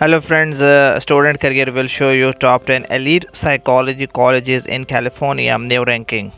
Hello friends, Student Career will show you top 10 elite psychology colleges in California, new ranking.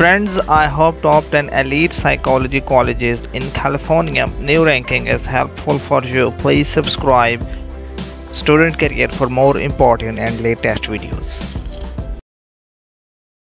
Friends, I have topped an elite psychology colleges in California. New ranking is helpful for you. Please subscribe Student Career for more important and latest videos.